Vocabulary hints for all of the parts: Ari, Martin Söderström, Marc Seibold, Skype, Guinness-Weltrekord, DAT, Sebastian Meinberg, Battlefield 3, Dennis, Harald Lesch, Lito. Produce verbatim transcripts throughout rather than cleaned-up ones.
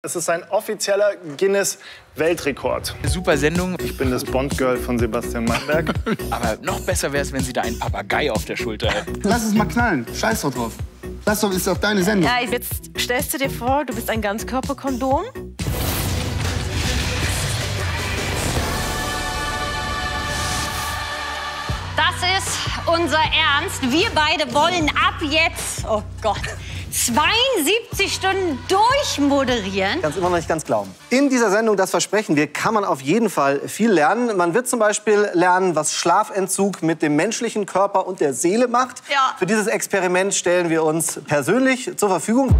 Es ist ein offizieller Guinness-Weltrekord. Super Sendung. Ich bin das Bond-Girl von Sebastian Meinberg. Aber noch besser wäre es, wenn Sie da einen Papagei auf der Schulter hätten. Lass es mal knallen. Scheiß doch drauf. Das ist doch deine Sendung. Ja, jetzt stellst du dir vor, du bist ein Ganzkörperkondom. Das ist unser Ernst. Wir beide wollen ab jetzt, oh Gott, zweiundsiebzig Stunden durchmoderieren. Kannst immer noch nicht ganz glauben. In dieser Sendung, das versprechen wir, kann man auf jeden Fall viel lernen. Man wird zum Beispiel lernen, was Schlafentzug mit dem menschlichen Körper und der Seele macht. Ja. Für dieses Experiment stellen wir uns persönlich zur Verfügung.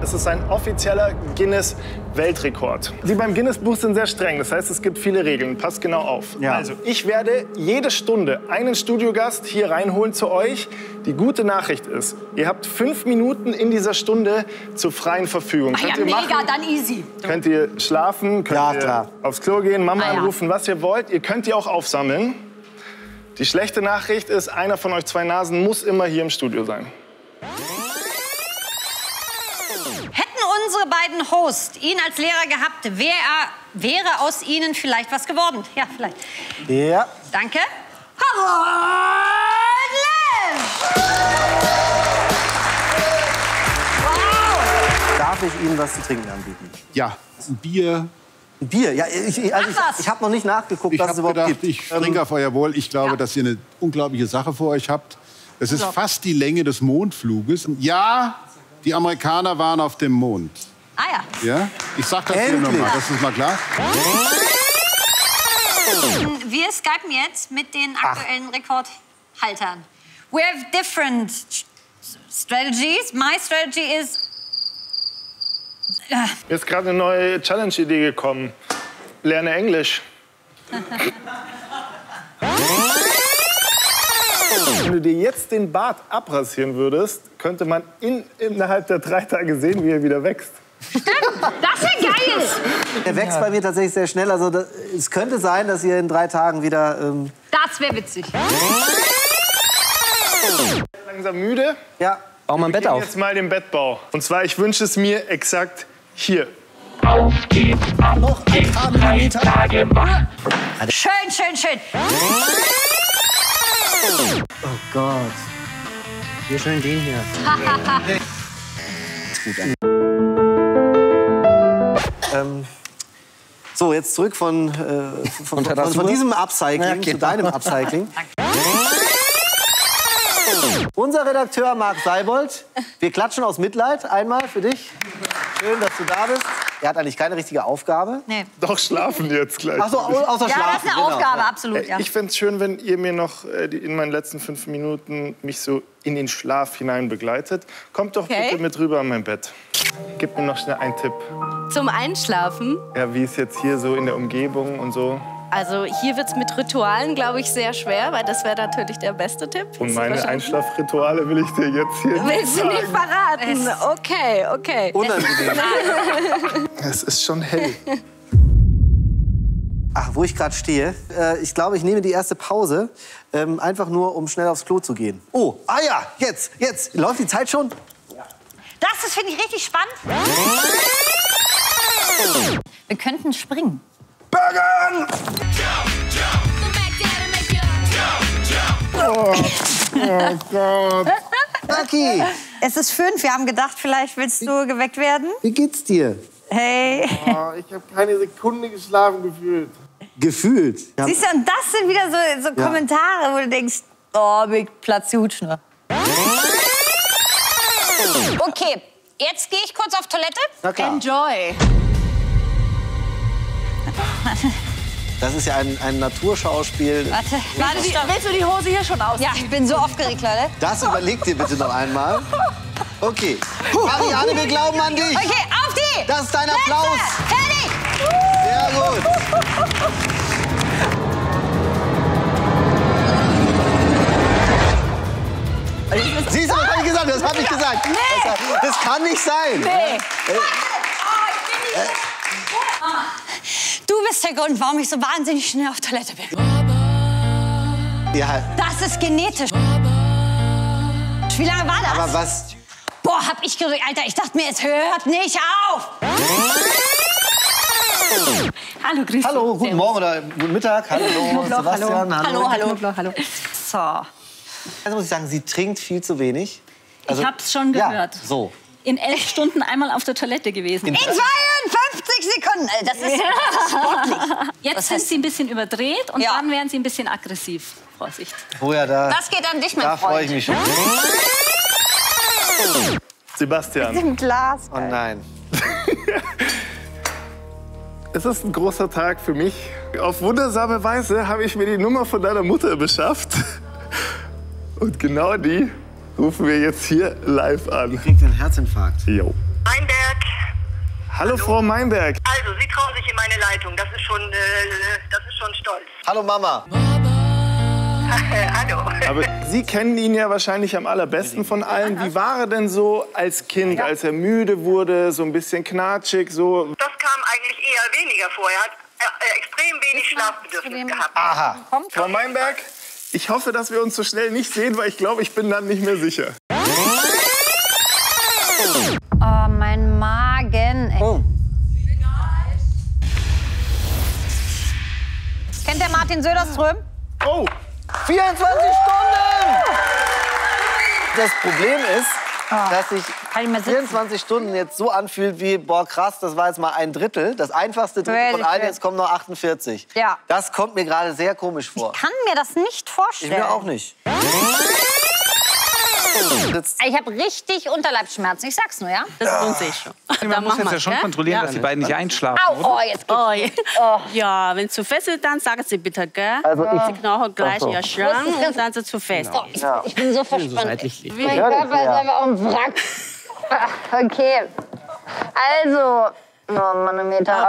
Es ist ein offizieller Guinness-Weltrekord. Die beim Guinness-Buch sind sehr streng, das heißt, es gibt viele Regeln. Passt genau auf. Ja. Also, ich werde jede Stunde einen Studiogast hier reinholen zu euch. Die gute Nachricht ist, ihr habt fünf Minuten in dieser Stunde zur freien Verfügung. Ach ja, könnt ihr mega, machen, dann easy. Könnt ihr schlafen, könnt ja, ihr klar. aufs Klo gehen, Mama ah, anrufen, ja. was ihr wollt. Ihr könnt die auch aufsammeln. Die schlechte Nachricht ist, einer von euch zwei Nasen muss immer hier im Studio sein. Unsere beiden Hosts ihn als Lehrer gehabt, wär, wäre aus ihnen vielleicht was geworden. Ja, vielleicht. Ja. Danke. Harald Lesch! Wow. Darf ich Ihnen was zu trinken anbieten? Ja, ein Bier. Ein Bier? Ja, ich, also ich, ich habe noch nicht nachgeguckt, ich was es überhaupt gedacht, gibt. Ich ähm, Trinkerfeuer wohl. Ich glaube, ja. dass ihr eine unglaubliche Sache vor euch habt. Es ist fast die Länge des Mondfluges. Ja. Die Amerikaner waren auf dem Mond. Ah ja. ja? Ich sag das hier nochmal, das ist mal klar. Wir skypen jetzt mit den aktuellen Ach. Rekordhaltern. We have different strategies. My strategy is... Mir ist gerade eine neue Challenge-Idee gekommen. Lerne Englisch. Wenn du dir jetzt den Bart abrasieren würdest, könnte man in, innerhalb der drei Tage sehen, wie er wieder wächst. Stimmt, das ist geil. Er wächst ja. bei mir tatsächlich sehr schnell. Also das, es könnte sein, dass ihr in drei Tagen wieder... Ähm das wäre witzig. Langsam müde. Ja. Bau mal ein Bett auf. Jetzt mal den Bettbau. Und zwar, ich wünsche es mir exakt hier. Auf geht's, ab Noch geht's, drei Tage wach. Schön, schön, schön. Oh Gott. Wir schön den hier. ähm, so, jetzt zurück von, äh, von, von, von, von diesem Upcycling ja, okay. zu deinem Upcycling. Unser Redakteur Marc Seibold, wir klatschen aus Mitleid einmal für dich. Schön, dass du da bist. Er hat eigentlich keine richtige Aufgabe. Nee. Doch, schlafen jetzt gleich. Ach so, außer ja, schlafen. Ja, das ist eine genau. Aufgabe, absolut. Ja. Ich fände es schön, wenn ihr mir noch in meinen letzten fünf Minuten mich so in den Schlaf hinein begleitet. Kommt doch okay. bitte mit rüber an mein Bett. Gib mir noch schnell einen Tipp. Zum Einschlafen? Ja, wie ist jetzt hier so in der Umgebung und so? Also hier wird es mit Ritualen, glaube ich, sehr schwer, weil das wäre natürlich der beste Tipp. Und meine Einschlafrituale will ich dir jetzt hier Willst nicht du nicht verraten? Es okay, okay. Unangenehm. Es ist schon hell. Ach, wo ich gerade stehe. Äh, ich glaube, ich nehme die erste Pause, ähm, einfach nur, um schnell aufs Klo zu gehen. Oh, ah ja, jetzt, jetzt. Läuft die Zeit schon? Ja. Das, das finde ich richtig spannend. Wir könnten springen. Burger! Oh, oh Gott. Lucky. Es ist fünf. Wir haben gedacht, vielleicht willst du geweckt werden. Wie geht's dir? Hey. Oh, ich habe keine Sekunde geschlafen gefühlt. Gefühlt? Siehst du, und das sind wieder so, so ja. Kommentare, wo du denkst, oh, Big Platz Hutschner. Okay, jetzt gehe ich kurz auf Toilette. Na klar. Enjoy. Das ist ja ein, ein Naturschauspiel. Warte, warte die, willst du die Hose hier schon ausziehen? Ja, ich bin so aufgeregt, Leute. Das überleg dir bitte noch einmal. Okay. Marianne, wir glauben an dich. Okay, auf die! Das ist dein Applaus. Fertig! Sehr gut. Siehst du, das habe ich gesagt, das habe ich gesagt. Nee. Das, das kann nicht sein. Nee. Oh, ich bin nicht... Du bist der Grund, warum ich so wahnsinnig schnell auf Toilette bin. Ja. Das ist genetisch. Wie lange war das? Aber was? Boah, hab ich gerührt. Alter, ich dachte mir, es hört nicht auf. Hallo, grüß dich. Hallo, guten Morgen oder guten Mittag. Hallo, Knoblauch, Sebastian. Hallo, hallo. hallo. hallo. hallo. So. Also muss ich sagen, sie trinkt viel zu wenig. Also, ich hab's schon gehört. Ja, so. In elf Stunden einmal auf der Toilette gewesen. In zweiundfünfzig Sekunden. Das ist sportlich. Jetzt sind sie ein bisschen überdreht und ja. dann werden sie ein bisschen aggressiv. Vorsicht. Oh ja, da, das geht an dich, mein da Freund. Da freue ich mich schon. Sebastian. Mit dem Glas. Oh nein. Es ist ein großer Tag für mich. Auf wundersame Weise habe ich mir die Nummer von deiner Mutter beschafft. Und genau die rufen wir jetzt hier live an. Ich krieg den Herzinfarkt. Jo. Meinberg. Hallo, Hallo Frau Meinberg. Also, Sie trauen sich in meine Leitung. Das ist schon, äh, das ist schon stolz. Hallo Mama. Mama. Hallo. Aber Sie kennen ihn ja wahrscheinlich am allerbesten von allen. Wie war er denn so als Kind, ja. als er müde wurde, so ein bisschen knatschig? So? Das kam eigentlich eher weniger vor. Er hat äh, extrem wenig Schlafbedürfnis gehabt. Aha. Kommt. Frau Meinberg? Ich hoffe, dass wir uns so schnell nicht sehen, weil ich glaube, ich bin dann nicht mehr sicher. Oh, mein Magen. Oh. Kennt der Martin Söderström? Oh! vierundzwanzig Stunden! Das Problem ist, dass sich vierundzwanzig Stunden jetzt so anfühlt wie, boah krass, das war jetzt mal ein Drittel, das einfachste Drittel von allen, jetzt kommen noch achtundvierzig. Ja. Das kommt mir gerade sehr komisch vor. Ich kann mir das nicht vorstellen. Ich mir auch nicht. Ich habe richtig Unterleibsschmerzen, ich sag's nur, ja? Das lohnt sich schon. Man muss jetzt ja schon kontrollieren, dass die beiden nicht einschlafen, oder? Oh, jetzt geht's. Ja, wenn zu fest ist, dann sagen Sie bitte, gell? Also die Knochen gleich in Ihr Schrank und dann sind Sie zu fest. Ich bin so verspannt. Mein Körper ist einfach ein Wrack. Okay, also... Manometer.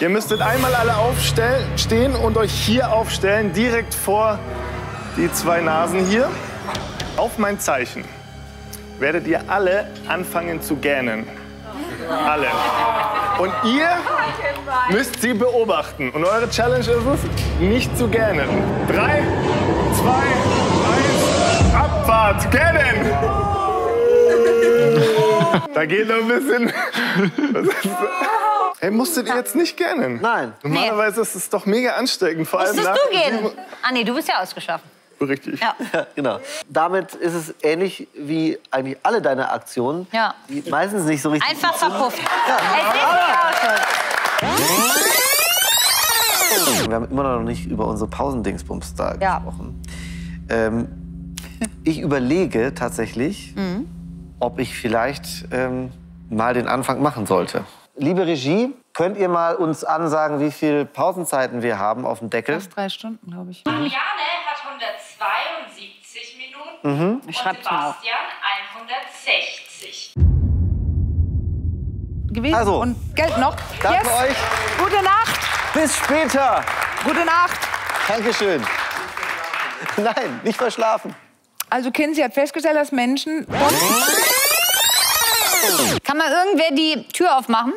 Ihr müsstet einmal alle aufstehen und euch hier aufstellen, direkt vor... die zwei Nasen hier. Auf mein Zeichen werdet ihr alle anfangen zu gähnen. Alle. Und ihr müsst sie beobachten. Und eure Challenge ist es, nicht zu gähnen. Drei, zwei, eins, Abfahrt, gähnen! Da geht noch ein bisschen... Hey, musstet ihr jetzt nicht gähnen? Nein. Normalerweise ist es doch mega ansteckend. Vor allem nach... Musstest du gähnen? Ah nee, du bist ja ausgeschlafen. Richtig. Ja. Ja, genau. Damit ist es ähnlich wie eigentlich alle deine Aktionen, ja. die meistens nicht so richtig... Einfach verpufft. Ja. Ja. Wir haben immer noch nicht über unsere Pausendingsbums da ja. gesprochen. Ähm, ich überlege tatsächlich, mhm. ob ich vielleicht ähm, mal den Anfang machen sollte. Liebe Regie, könnt ihr mal uns ansagen, wie viele Pausenzeiten wir haben auf dem Deckel? Fast drei Stunden, glaube ich. Marianne hat hundertzweiundsiebzig Minuten mhm. und Sebastian hundertsechzig. Gewesen also, und Geld noch. Danke yes. euch. Gute Nacht. Bis später. Gute Nacht. Dankeschön. Nein, nicht verschlafen. Also Kinsey hat festgestellt, dass Menschen... Kann mal irgendwer die Tür aufmachen?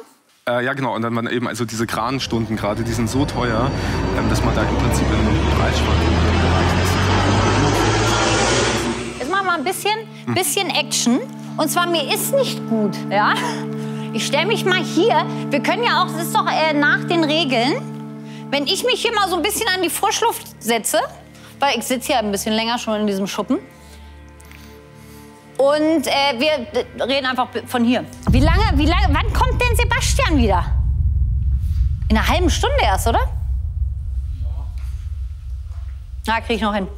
Äh, ja, genau. Und dann waren eben also diese Kranstunden gerade, die sind so teuer, ähm, dass man da im Prinzip in einem Preisspanne ist. Jetzt machen wir mal ein bisschen, hm. bisschen Action. Und zwar, mir ist nicht gut. Ja? Ich stelle mich mal hier. Wir können ja auch, das ist doch äh, nach den Regeln, wenn ich mich hier mal so ein bisschen an die Frischluft setze, weil ich sitze hier ein bisschen länger schon in diesem Schuppen. Und äh, wir reden einfach von hier. Wie lange, wie lange, wann kommt denn Sebastian wieder? In einer halben Stunde erst, oder? Ja. Na, krieg ich noch hin.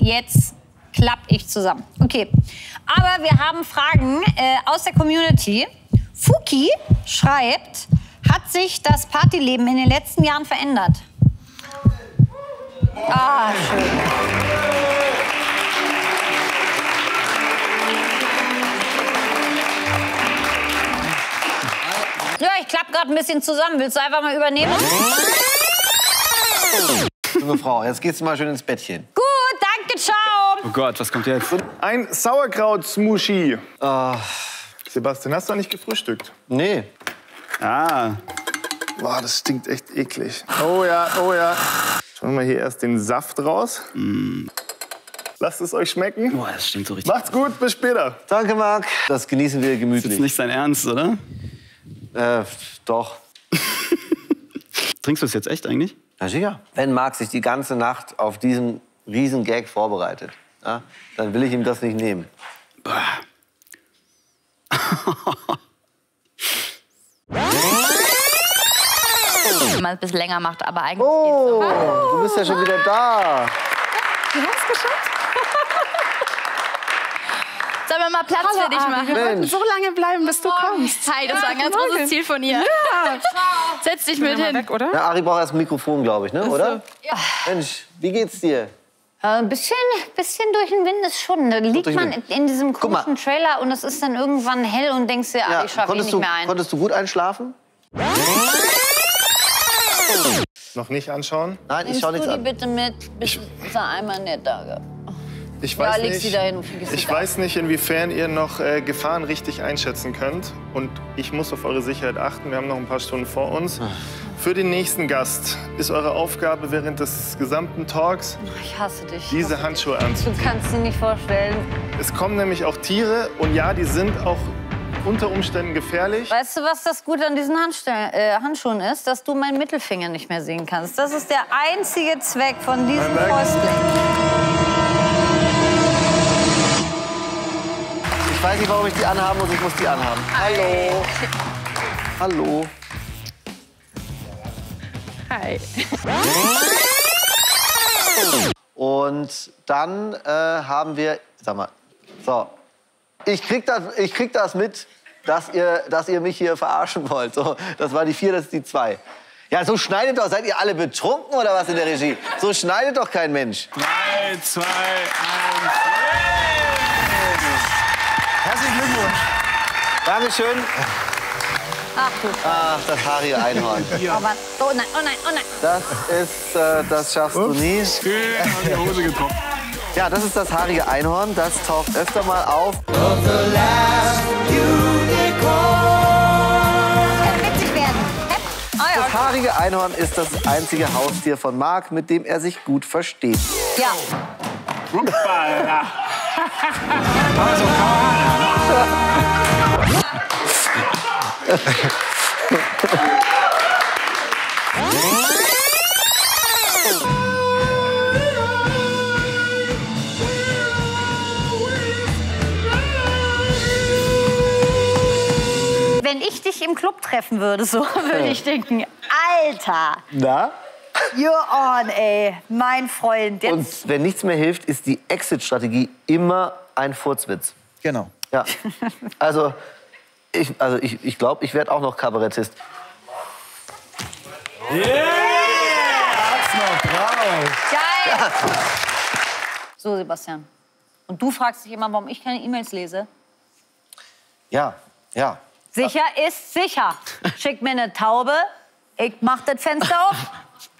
Jetzt klapp ich zusammen. Okay. Aber wir haben Fragen äh, aus der Community. Fuki schreibt, hat sich das Partyleben in den letzten Jahren verändert? Ah, schön. Ja, ich klappe gerade ein bisschen zusammen. Willst du einfach mal übernehmen? Junge Frau, jetzt geht's mal schön ins Bettchen. Gut, danke, ciao. Oh Gott, was kommt jetzt? Ein Sauerkraut-Smoothie. Oh. Sebastian, hast du nicht gefrühstückt? Nee. Ah. Boah, das stinkt echt eklig. Oh ja, oh ja. Schauen wir hier erst den Saft raus. Mm. Lasst es euch schmecken. Boah, das stinkt so richtig. Macht's gut, bis später. Danke, Marc. Das genießen wir gemütlich. Das ist nicht sein Ernst, oder? Äh, doch. Trinkst du es jetzt echt eigentlich? Na sicher. Wenn Marc sich die ganze Nacht auf diesen riesen Gag vorbereitet, ja, dann will ich ihm das nicht nehmen. Wenn man es ein bisschen länger macht, aber eigentlich oh, geht's noch. Du bist ja schon wieder da. Du hast es geschafft. Sollen wir mal Platz Hallo, für dich machen? Mensch. Wir wollten so lange bleiben, bis du kommst. Hi, das ja, war ein ganz morgen. großes Ziel von ihr. Ja. Setz dich mit hin. Weg, oder? Na, Ari braucht erst ein Mikrofon, glaube ich, ne? oder? Ja. Mensch, wie geht's dir? Ein bisschen, bisschen durch den Wind ist schon. Da liegt man in diesem komischen Trailer und es ist dann irgendwann hell und denkst dir, ja, ich schaffe eh nicht mehr ein. Konntest du gut einschlafen? Noch nicht anschauen? Nein, ich schaue nichts an. Nimmst du die bitte mit, bis der Eimer nicht da gab. Ich weiß ja, nicht, ich ich weiß nicht, inwiefern ihr noch äh, Gefahren richtig einschätzen könnt. Und ich muss auf eure Sicherheit achten. Wir haben noch ein paar Stunden vor uns. Ach. Für den nächsten Gast ist eure Aufgabe während des gesamten Talks, ich hasse dich. diese hasse Handschuhe dich. anzuziehen. Du kannst sie nicht vorstellen. Es kommen nämlich auch Tiere. Und ja, die sind auch unter Umständen gefährlich. Weißt du, was das Gute an diesen äh, Handschuhen ist? Dass du meinen Mittelfinger nicht mehr sehen kannst. Das ist der einzige Zweck von diesem Fäustling. Ich weiß nicht, warum ich die anhaben muss, ich muss die anhaben. Hallo. Hallo. Hi. Und dann äh, haben wir, sag mal, so. Ich krieg das, ich krieg das mit, dass ihr, dass ihr mich hier verarschen wollt. So, das war die vier, das ist die zwei. Ja, so schneidet doch, seid ihr alle betrunken oder was in der Regie? So schneidet doch kein Mensch. Drei, zwei, eins. Herzlichen Glückwunsch. Dankeschön. Ach, Ach das Harry-Einhorn. Ja. Oh, oh nein, oh nein, oh nein. Das ist, äh, das schaffst Ups. du nie. Die Hose gekommen. Ja, das ist das haarige Einhorn. Das taucht öfter mal auf. Das kann witzig werden. Das haarige Einhorn ist das einzige Haustier von Marc, mit dem er sich gut versteht. Ja. Also, wenn ich dich im Club treffen würde, so würde ich denken, Alter. Na? You're on, ey. Mein Freund. Jetzt. Und wenn nichts mehr hilft, ist die Exit-Strategie immer ein Furzwitz. Genau. Ja. Also, ich glaube, also ich, ich, glaub, ich werde auch noch Kabarettist. Yeah! Yeah! Hat's noch drauf. Geil! Ja. So, Sebastian. Und du fragst dich immer, warum ich keine E-Mails lese? Ja, ja. Sicher ist sicher. Schick mir eine Taube, ich mach das Fenster auf.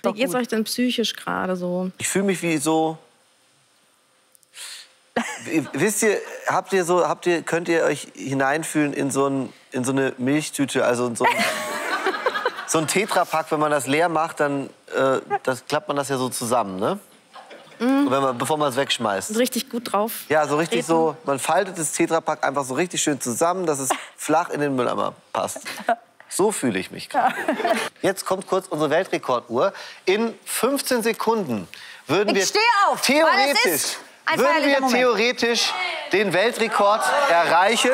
Wie geht's euch denn psychisch gerade so? Ich fühle mich wie so. Wisst ihr, habt ihr so, habt ihr, könnt ihr euch hineinfühlen in so, ein, in so eine Milchtüte, also in so ein, so ein Tetrapack, wenn man das leer macht, dann äh, das, klappt man das ja so zusammen, ne? Mhm. Wenn man, bevor man es wegschmeißt. Richtig gut drauf. Ja, so richtig treten. so, man faltet das Tetrapack einfach so richtig schön zusammen, dass es flach in den Mülleimer passt. So fühle ich mich gerade. Ja. Jetzt kommt kurz unsere Weltrekorduhr. In fünfzehn Sekunden würden wir, ich steh auf, theoretisch, würden wir theoretisch den Weltrekord erreichen.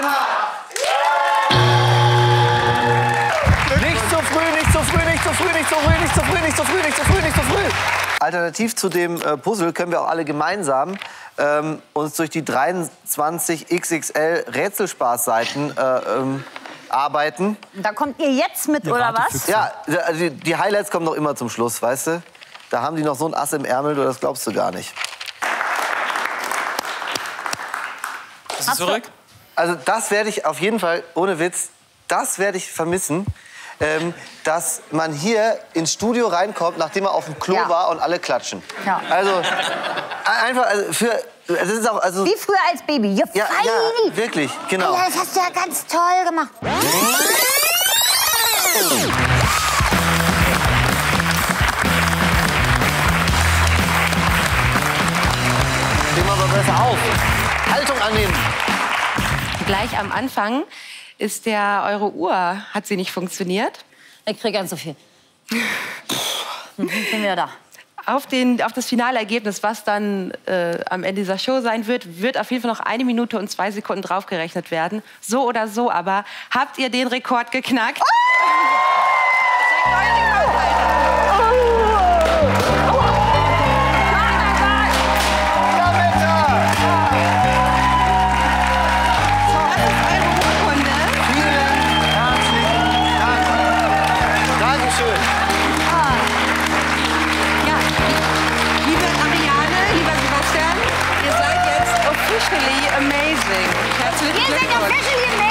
Nicht so früh, nicht so früh, nicht so früh, nicht so früh, nicht so früh, nicht so früh, nicht so früh, nicht so früh. Alternativ zu dem Puzzle können wir auch alle gemeinsam ähm, uns durch die dreiundzwanzig X X L Rätselspaßseiten äh, ähm, arbeiten. Da kommt ihr jetzt mit, oder was? Ja, die, die Highlights kommen doch immer zum Schluss, weißt du? Da haben die noch so ein Ass im Ärmel, du, das glaubst du gar nicht. Ist es zurück? Also das werde ich auf jeden Fall, ohne Witz, das werde ich vermissen, ähm, dass man hier ins Studio reinkommt, nachdem man auf dem Klo ja. war und alle klatschen. Ja. Also einfach also für... Das ist auch, also, wie früher als Baby. Ja, ja, ja, wirklich, genau. Alter, das hast du ja ganz toll gemacht. Immer Presse auf. Haltung annehmen. Gleich am Anfang ist der, eure Uhr, hat sie nicht funktioniert? Ich krieg ganz so viel. Sind wir da. Auf, den, auf das finale Ergebnis, was dann äh, am Ende dieser Show sein wird, wird auf jeden Fall noch eine Minute und zwei Sekunden draufgerechnet werden. So oder so, aber habt ihr den Rekord geknackt? Amazing. Herzlichen Glückwunsch. Wir sind officially amazing.